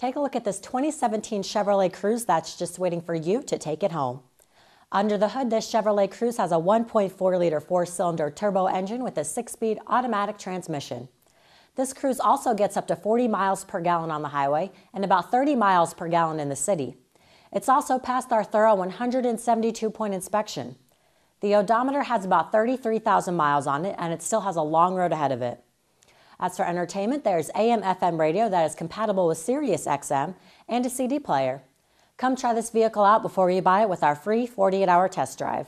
Take a look at this 2017 Chevrolet Cruze that's just waiting for you to take it home. Under the hood, this Chevrolet Cruze has a 1.4-liter four-cylinder turbo engine with a 6-speed automatic transmission. This Cruze also gets up to 40 miles per gallon on the highway and about 30 miles per gallon in the city. It's also passed our thorough 172-point inspection. The odometer has about 33,000 miles on it, and it still has a long road ahead of it. As for entertainment, there's AM/FM radio that is compatible with Sirius XM and a CD player. Come try this vehicle out before you buy it with our free 48-hour test drive.